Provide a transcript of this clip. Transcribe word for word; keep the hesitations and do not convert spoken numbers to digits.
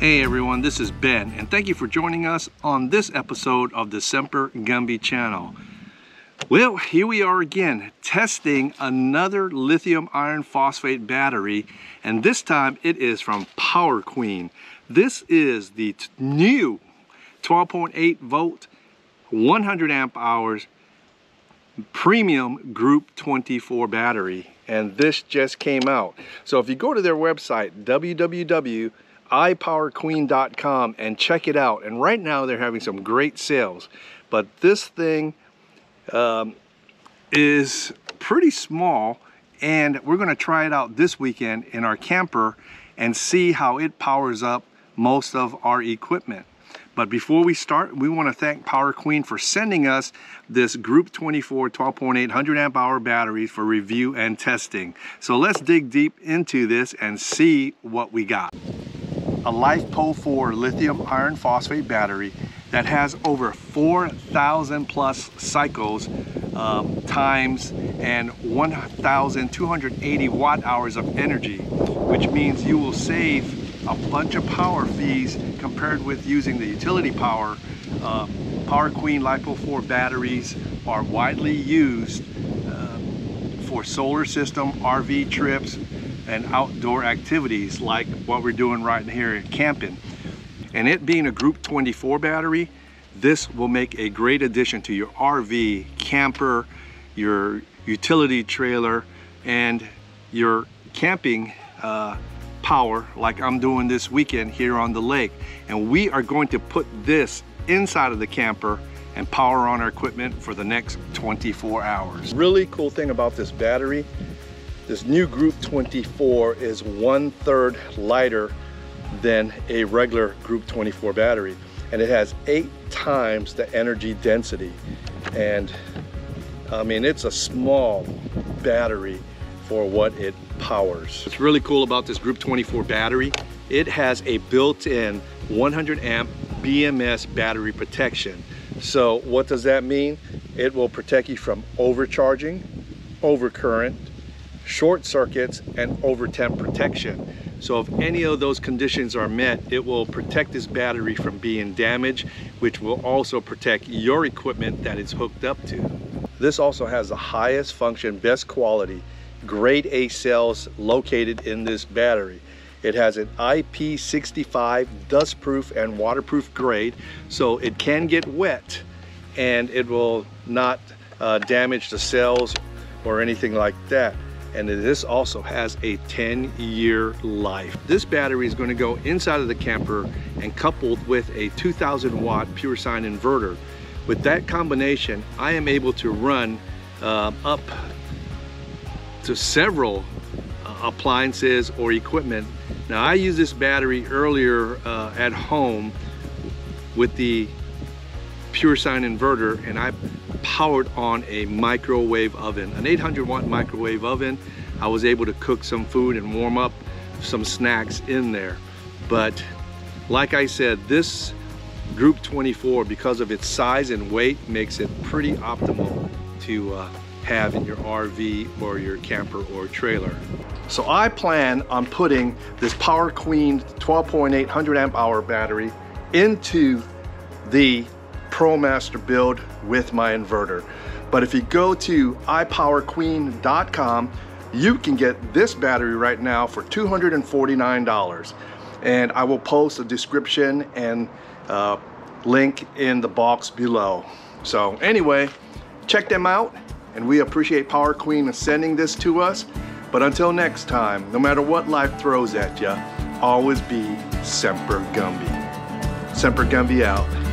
Hey everyone, this is Ben, and thank you for joining us on this episode of the Semper Gumby Channel. Well, here we are again, testing another lithium iron phosphate battery, and this time it is from Power Queen. This is the new twelve point eight volt, one hundred amp hours, premium Group twenty-four battery, and this just came out. So if you go to their website, www. i Power Queen dot com, and check it out. And right now they're having some great sales, but this thing um, is pretty small, and we're going to try it out this weekend in our camper and see how it powers up most of our equipment. But before we start, we want to thank Power Queen for sending us this Group twenty-four twelve point eight one hundred amp hour battery for review and testing. So let's dig deep into this and see what we got. A LiFePO four lithium iron phosphate battery that has over four thousand plus cycles um, times and one thousand two hundred eighty watt hours of energy, which means you will save a bunch of power fees compared with using the utility power. Uh, Power Queen LiFePO four batteries are widely used uh, for solar system, R V trips, and outdoor activities like what we're doing right here at camping. And it being a Group twenty-four battery, this will make a great addition to your R V, camper, your utility trailer, and your camping uh, power like I'm doing this weekend here on the lake. And we are going to put this inside of the camper and power on our equipment for the next twenty-four hours. Really cool thing about this battery, this new Group twenty-four is one third lighter than a regular Group twenty-four battery. And it has eight times the energy density. And I mean, it's a small battery for what it powers. What's really cool about this Group twenty-four battery, it has a built-in one hundred amp B M S battery protection. So what does that mean? It will protect you from overcharging, overcurrent, short circuits, and overtemp protection. So if any of those conditions are met, it will protect this battery from being damaged, which will also protect your equipment that it's hooked up to. This also has the highest function, best quality, grade A cells located in this battery. It has an I P sixty-five dust-proof and waterproof grade, so it can get wet and it will not uh, damage the cells or anything like that. And this also has a ten year life. This battery is going to go inside of the camper and coupled with a two thousand watt PureSign inverter. With that combination, I am able to run uh, up to several uh, appliances or equipment. Now, I used this battery earlier uh, at home with the PureSign inverter, and I powered on a microwave oven, an eight hundred watt microwave oven. I was able to cook some food and warm up some snacks in there. But like I said, this Group twenty-four, because of its size and weight, makes it pretty optimal to uh, have in your R V or your camper or trailer. So I plan on putting this Power Queen twelve point eight one hundred amp hour battery into the ProMaster build with my inverter. But if you go to i Power Queen dot com, you can get this battery right now for two hundred forty-nine dollars. And I will post a description and uh, link in the box below. So anyway, check them out, and we appreciate Power Queen sending this to us. But until next time, no matter what life throws at you, always be Semper Gumby. Semper Gumby out.